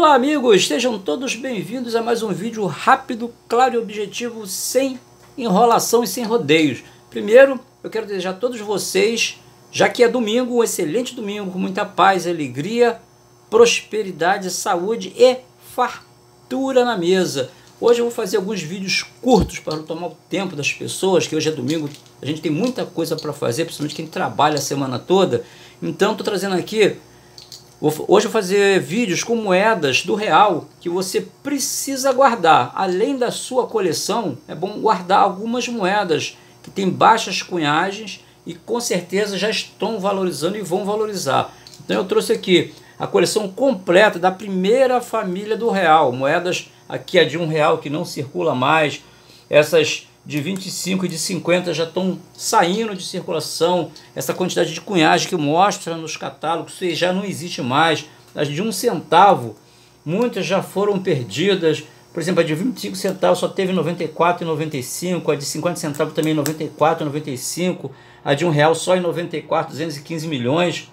Olá amigos, sejam todos bem-vindos a mais um vídeo rápido, claro e objetivo, sem enrolação e sem rodeios. Primeiro, eu quero desejar a todos vocês, já que é domingo, um excelente domingo, com muita paz, alegria, prosperidade, saúde e fartura na mesa. Hoje eu vou fazer alguns vídeos curtos para não tomar o tempo das pessoas, que hoje é domingo, a gente tem muita coisa para fazer, principalmente quem trabalha a semana toda. Então, estou trazendo aqui... Hoje eu vou fazer vídeos com moedas do Real que você precisa guardar. Além da sua coleção, é bom guardar algumas moedas que tem baixas cunhagens e com certeza já estão valorizando e vão valorizar. Então eu trouxe aqui a coleção completa da primeira família do Real. Moedas aqui a de R$1 que não circula mais. Essas de 25 e de 50 já estão saindo de circulação. Essa quantidade de cunhagem que mostra nos catálogos já não existe mais. As de 1 centavo, muitas já foram perdidas. Por exemplo, a de 25 centavos só teve 94 e 95. A de 50 centavos também 94 e 95. A de R$1 só em 94, 215 milhões.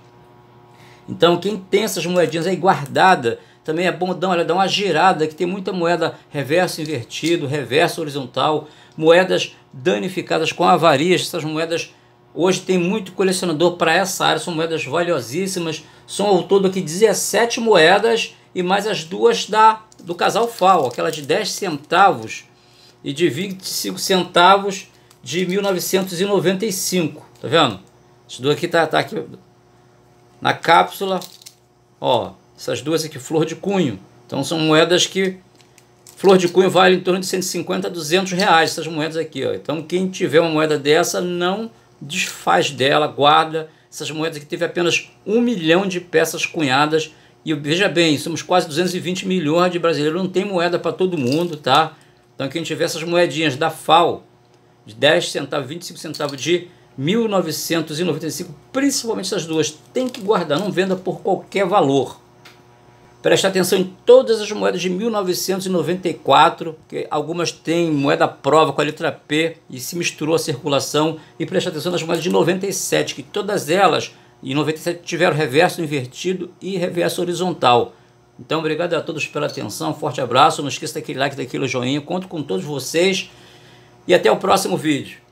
Então, quem tem essas moedinhas aí guardada, também é bom dar uma girada, que tem muita moeda reverso invertido, reverso horizontal, moedas danificadas com avarias. Essas moedas hoje tem muito colecionador para essa área, são moedas valiosíssimas. São ao todo aqui 17 moedas e mais as duas do casal FAO, aquela de 10 centavos e de 25 centavos de 1995. Tá vendo? Essas duas aqui tá aqui na cápsula, ó. Essas duas aqui, flor de cunho. Então são moedas que... Flor de cunho vale em torno de 150 a 200 reais. Essas moedas aqui, ó. Então quem tiver uma moeda dessa, não desfaz dela, guarda. Essas moedas aqui teve apenas 1 milhão de peças cunhadas. E veja bem, somos quase 220 milhões de brasileiros. Não tem moeda para todo mundo, tá? Então quem tiver essas moedinhas da FAO, de 10 centavos, 25 centavos de 1995, principalmente essas duas, tem que guardar. Não venda por qualquer valor. Presta atenção em todas as moedas de 1994, que algumas têm moeda prova com a letra P e se misturou a circulação. E presta atenção nas moedas de 97, que todas elas em 97 tiveram reverso invertido e reverso horizontal. Então, obrigado a todos pela atenção, um forte abraço, não esqueça daquele like, daquele joinha, conto com todos vocês e até o próximo vídeo.